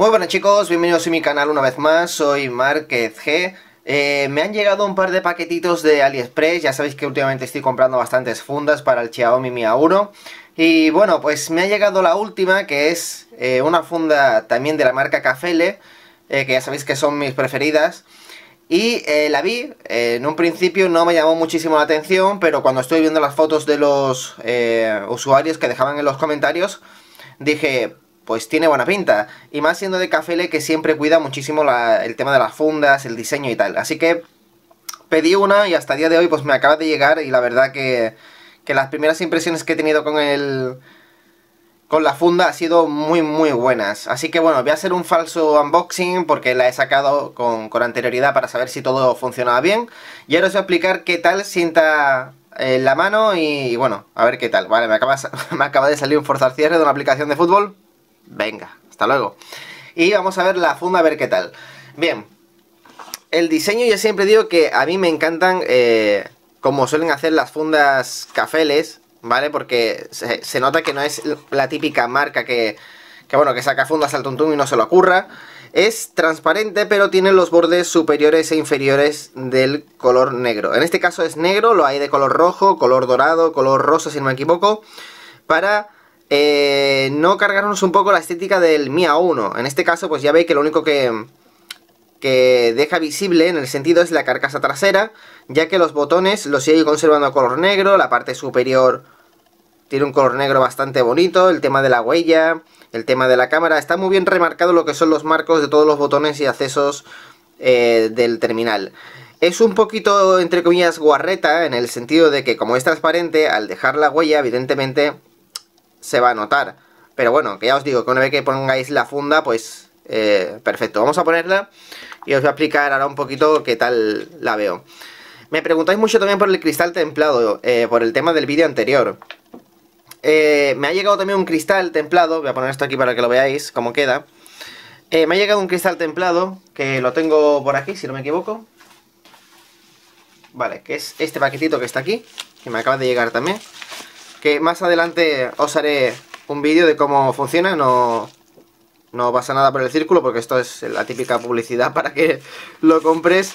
Muy buenas chicos, bienvenidos a mi canal una vez más, soy Márquez G. Me han llegado un par de paquetitos de AliExpress, ya sabéis que últimamente estoy comprando bastantes fundas para el Xiaomi Mi A1. Y bueno, pues me ha llegado la última, que es una funda también de la marca Cafele, que ya sabéis que son mis preferidas. Y la vi, en un principio no me llamó muchísimo la atención, pero cuando estoy viendo las fotos de los usuarios que dejaban en los comentarios, dije, pues tiene buena pinta. Y más siendo de Cafele, que siempre cuida muchísimo el tema de las fundas, el diseño y tal. Así que pedí una y hasta el día de hoy pues me acaba de llegar. Y la verdad que las primeras impresiones que he tenido con la funda ha sido muy buenas. Así que bueno, voy a hacer un falso unboxing porque la he sacado con anterioridad para saber si todo funcionaba bien. Y ahora os voy a explicar qué tal sienta en la mano y bueno, a ver qué tal. Vale, me acaba de salir un forzar cierre de una aplicación de fútbol. Venga, hasta luego. Y vamos a ver la funda, a ver qué tal. Bien, el diseño yo siempre digo que a mí me encantan como suelen hacer las fundas Cafeles, ¿vale? Porque se nota que no es la típica marca que bueno, que saca fundas al tuntún y no se lo ocurra. Es transparente, pero tiene los bordes superiores e inferiores del color negro. En este caso es negro, lo hay de color rojo, color dorado, color rosa, si no me equivoco, para no cargarnos un poco la estética del Mi A1. En este caso pues ya veis que lo único que deja visible en el sentido es la carcasa trasera, ya que los botones los sigue conservando a color negro, la parte superior tiene un color negro bastante bonito, el tema de la huella, el tema de la cámara, está muy bien remarcado lo que son los marcos de todos los botones y accesos del terminal. Es un poquito, entre comillas, guarreta, en el sentido de que como es transparente, al dejar la huella evidentemente se va a notar, pero bueno, que ya os digo que una vez que pongáis la funda, pues perfecto. Vamos a ponerla y os voy a explicar ahora un poquito qué tal la veo. Me preguntáis mucho también por el cristal templado, por el tema del vídeo anterior. Me ha llegado también un cristal templado, voy a poner esto aquí para que lo veáis cómo queda. Me ha llegado un cristal templado, que lo tengo por aquí, si no me equivoco. Vale, que es este paquetito que está aquí, que me acaba de llegar también. Que más adelante os haré un vídeo de cómo funciona, no pasa nada por el círculo porque esto es la típica publicidad para que lo compres.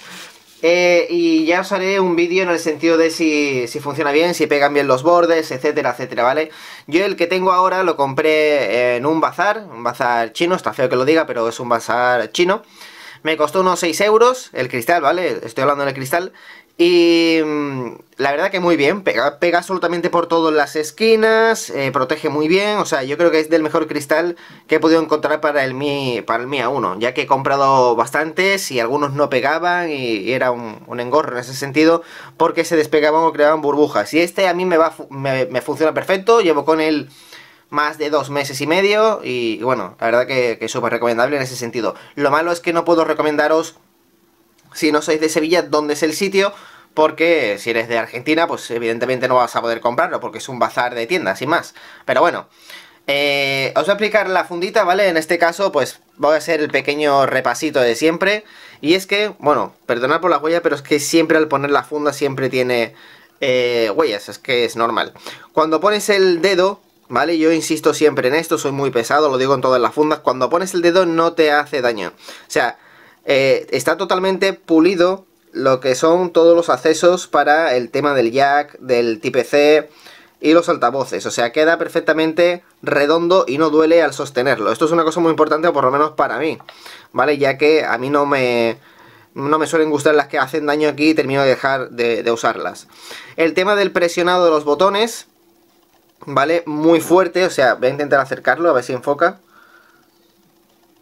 Y ya os haré un vídeo en el sentido de si funciona bien, si pegan bien los bordes, etcétera, etcétera, ¿vale? Yo el que tengo ahora lo compré en un bazar chino, está feo que lo diga, pero es un bazar chino. Me costó unos 6 euros el cristal, ¿vale? Estoy hablando del cristal. Y la verdad que muy bien, pega absolutamente por todas las esquinas, protege muy bien. O sea, yo creo que es del mejor cristal que he podido encontrar para el Mi A1, ya que he comprado bastantes y algunos no pegaban y era un engorro en ese sentido, porque se despegaban o creaban burbujas. Y este a mí me funciona perfecto, llevo con él más de 2 meses y medio y bueno, la verdad que es súper recomendable en ese sentido. Lo malo es que no puedo recomendaros, si no sois de Sevilla, ¿dónde es el sitio? Porque si eres de Argentina, pues evidentemente no vas a poder comprarlo, porque es un bazar de tiendas, sin más. Pero bueno, os voy a explicar la fundita, ¿vale? En este caso, pues voy a hacer el pequeño repasito de siempre. Y es que, bueno, perdonad por la huella, pero es que siempre al poner la funda siempre tiene huellas, es que es normal. Cuando pones el dedo, ¿vale? Yo insisto siempre en esto, soy muy pesado, lo digo en todas las fundas. Cuando pones el dedo no te hace daño, o sea, está totalmente pulido lo que son todos los accesos para el tema del jack, del tipo C y los altavoces. O sea, queda perfectamente redondo y no duele al sostenerlo. Esto es una cosa muy importante, o por lo menos para mí, ¿vale? Ya que a mí no me suelen gustar las que hacen daño aquí y termino de dejar de usarlas. El tema del presionado de los botones, ¿vale? Muy fuerte, o sea, voy a intentar acercarlo a ver si enfoca.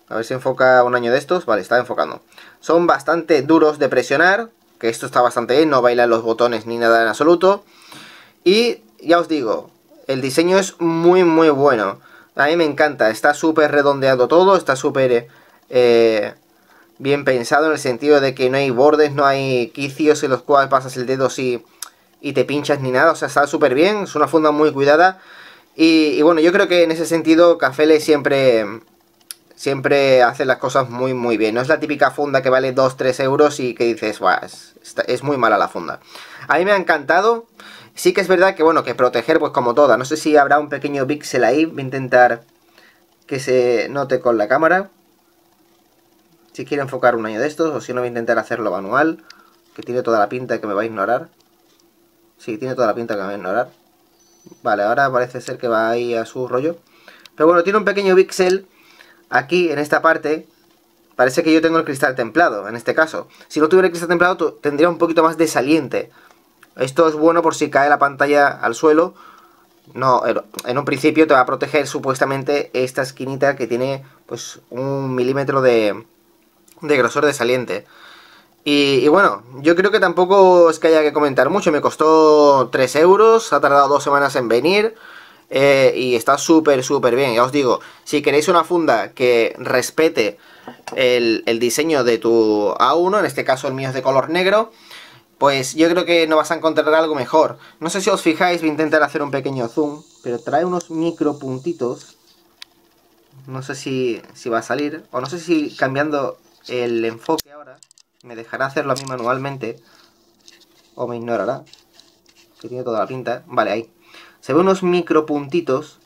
A ver si enfoca un año de estos. Vale, está enfocando. Son bastante duros de presionar, que esto está bastante bien, no bailan los botones ni nada en absoluto. Y ya os digo, el diseño es muy bueno. A mí me encanta, está súper redondeado todo, está súper bien pensado en el sentido de que no hay bordes, no hay quicios en los cuales pasas el dedo y te pinchas ni nada. O sea, está súper bien, es una funda muy cuidada. Y bueno, yo creo que en ese sentido Cafele siempre hace las cosas muy bien. No es la típica funda que vale 2-3 euros y que dices, "Buah, es muy mala la funda". A mí me ha encantado. Sí que es verdad que, bueno, que proteger, pues como toda. No sé si habrá un pequeño píxel ahí. Voy a intentar que se note con la cámara. si quiero enfocar un año de estos, o si no voy a intentar hacerlo manual, que tiene toda la pinta de que me va a ignorar. Sí, tiene toda la pinta de que me va a ignorar. Vale, ahora parece ser que va ahí a su rollo. Pero bueno, tiene un pequeño pixel aquí en esta parte. Parece que yo tengo el cristal templado, en este caso. Si no tuviera el cristal templado, tendría un poquito más de saliente. Esto es bueno por si cae la pantalla al suelo. No, en un principio te va a proteger supuestamente esta esquinita que tiene pues un milímetro de grosor de saliente. Y bueno, yo creo que tampoco es que haya que comentar mucho. Me costó 3 euros, ha tardado 2 semanas en venir. Y está súper bien. Ya os digo, si queréis una funda que respete el diseño de tu A1, en este caso el mío es de color negro, pues yo creo que no vas a encontrar algo mejor. No sé si os fijáis, voy a intentar hacer un pequeño zoom, pero trae unos micro puntitos. No sé si va a salir, o no sé si cambiando el enfoque ahora me dejará hacerlo a mí manualmente, o me ignorará, que tiene toda la pinta. Vale, ahí. Se ve unos micro puntitos,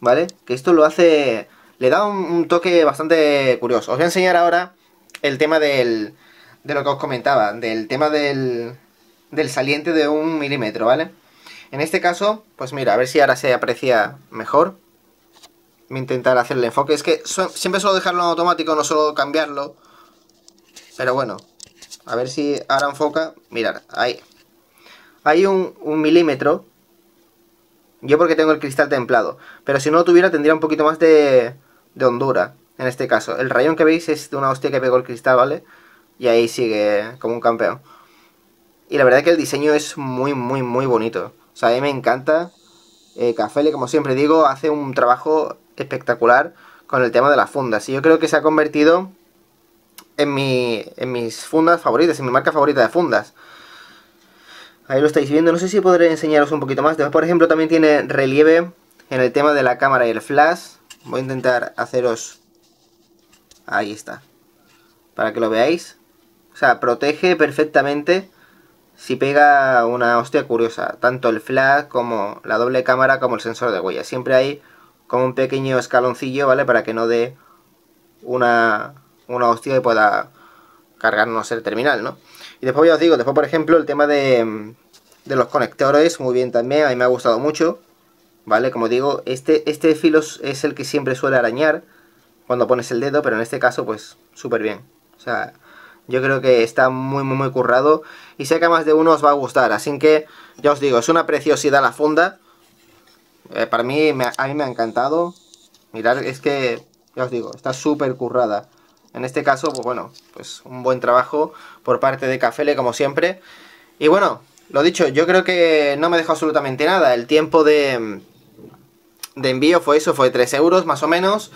¿vale? Que esto lo hace... le da un toque bastante curioso. Os voy a enseñar ahora el tema de lo que os comentaba, del tema del saliente de 1 milímetro, ¿vale? En este caso, pues mira, a ver si ahora se aprecia mejor. Voy a intentar hacer el enfoque. Es que siempre suelo dejarlo en automático, no suelo cambiarlo. Pero bueno, a ver si ahora enfoca. Mirad, ahí. Hay un milímetro. Yo porque tengo el cristal templado. Pero si no lo tuviera tendría un poquito más de hondura. En este caso, el rayón que veis es de una hostia que pegó el cristal, ¿vale? Y ahí sigue como un campeón. Y la verdad es que el diseño es muy bonito. O sea, a mí me encanta. Cafele, como siempre digo, hace un trabajo espectacular con el tema de las fundas. Y yo creo que se ha convertido... En mis fundas favoritas, en mi marca favorita de fundas. Ahí lo estáis viendo, no sé si podré enseñaros un poquito más. Después, por ejemplo, también tiene relieve en el tema de la cámara y el flash. Voy a intentar haceros... ahí está. Para que lo veáis. O sea, protege perfectamente si pega una hostia curiosa. Tanto el flash como la doble cámara como el sensor de huella. Siempre hay como un pequeño escaloncillo, ¿vale? Para que no dé una hostia que pueda cargarnos el terminal, ¿no? Y después ya os digo, después por ejemplo el tema de los conectores, muy bien también, a mí me ha gustado mucho, ¿vale? Como digo, este filo es el que siempre suele arañar cuando pones el dedo, pero en este caso pues súper bien. O sea, yo creo que está muy currado y sé que a más de uno os va a gustar, así que ya os digo, es una preciosidad la funda. Para mí, a mí me ha encantado. Mirad, es que, ya os digo, está súper currada. En este caso, pues bueno, pues un buen trabajo por parte de Cafele, como siempre. Y bueno, lo dicho, yo creo que no me dejó absolutamente nada. El tiempo de envío fue eso, fue 3 euros más o menos.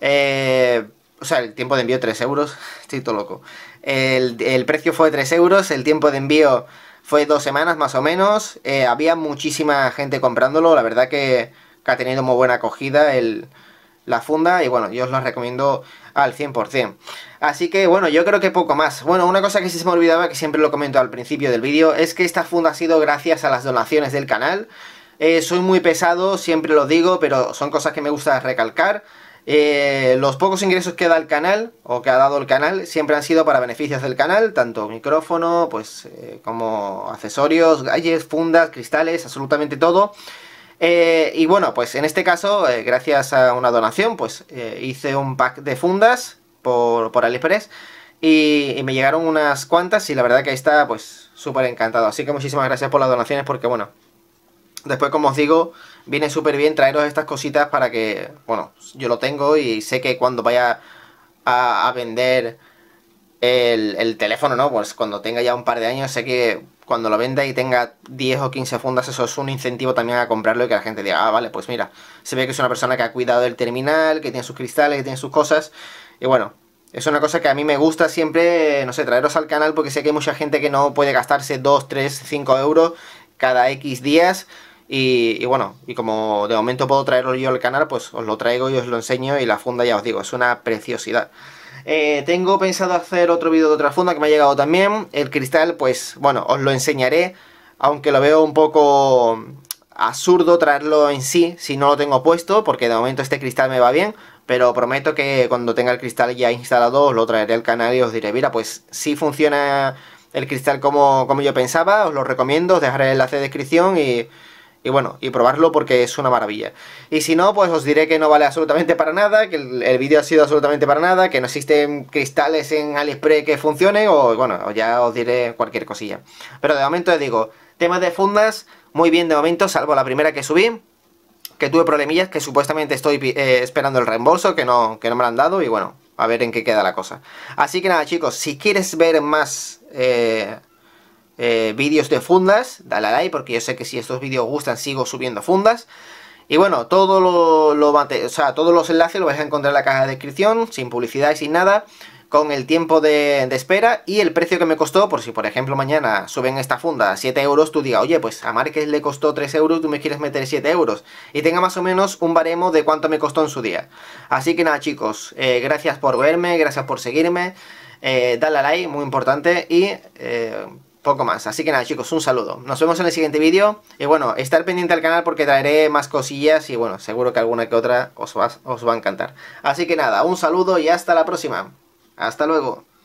O sea, el tiempo de envío 3 euros, estoy todo loco. El precio fue 3 euros, el tiempo de envío fue 2 semanas más o menos. Había muchísima gente comprándolo, la verdad que ha tenido muy buena acogida la funda, y bueno, yo os la recomiendo al 100%. Así que bueno, yo creo que poco más. Bueno, una cosa que sí se me olvidaba, que siempre lo comento al principio del vídeo, es que esta funda ha sido gracias a las donaciones del canal. Soy muy pesado, siempre lo digo, pero son cosas que me gusta recalcar. Los pocos ingresos que da el canal, o que ha dado el canal, siempre han sido para beneficios del canal, tanto micrófono, pues como accesorios, gadgets, fundas, cristales, absolutamente todo. Y bueno, pues en este caso, gracias a una donación, pues hice un pack de fundas por AliExpress y me llegaron unas cuantas y la verdad que está pues súper encantado. Así que muchísimas gracias por las donaciones porque bueno, después como os digo, viene súper bien traeros estas cositas para que, bueno, yo lo tengo y sé que cuando vaya a vender el teléfono, ¿no? Pues cuando tenga ya un par de años, sé que cuando lo venda y tenga 10 o 15 fundas, eso es un incentivo también a comprarlo y que la gente diga, ah, vale, pues mira, se ve que es una persona que ha cuidado el terminal, que tiene sus cristales, que tiene sus cosas. Y bueno, es una cosa que a mí me gusta siempre, no sé, traeros al canal porque sé que hay mucha gente que no puede gastarse 2, 3, 5 euros cada X días. Y bueno, y como de momento puedo traerlo yo al canal, pues os lo traigo y os lo enseño y la funda, ya os digo, es una preciosidad. Tengo pensado hacer otro vídeo de otra funda que me ha llegado también. El cristal, pues bueno, os lo enseñaré, aunque lo veo un poco absurdo traerlo en sí si no lo tengo puesto, porque de momento este cristal me va bien. pero prometo que cuando tenga el cristal ya instalado os lo traeré al canal y os diré, mira, pues sí funciona el cristal como yo pensaba, os lo recomiendo, os dejaré el enlace de descripción y bueno, y probarlo porque es una maravilla. Y si no, pues os diré que no vale absolutamente para nada, que el vídeo ha sido absolutamente para nada, que no existen cristales en AliExpress que funcionen, o bueno, ya os diré cualquier cosilla. Pero de momento os digo, temas de fundas, muy bien de momento, salvo la primera que subí, que tuve problemillas, que supuestamente estoy esperando el reembolso, que no me lo han dado, y bueno, a ver en qué queda la cosa. Así que nada, chicos, si quieres ver más vídeos de fundas, dale a like, porque yo sé que si estos vídeos gustan sigo subiendo fundas. Y bueno, todos los enlaces los vais a encontrar en la caja de descripción, sin publicidad y sin nada, con el tiempo de espera y el precio que me costó, por si por ejemplo mañana suben esta funda a 7 euros, tú digas, oye, pues a Márquez le costó 3 euros, tú me quieres meter 7 euros, y tenga más o menos un baremo de cuánto me costó en su día. Así que nada, chicos, gracias por verme, gracias por seguirme, dale a like, muy importante, y poco más. Así que nada, chicos, un saludo. Nos vemos en el siguiente vídeo. Y bueno, estar pendiente al canal porque traeré más cosillas y bueno, seguro que alguna que otra os va a encantar. Así que nada, un saludo y hasta la próxima. Hasta luego.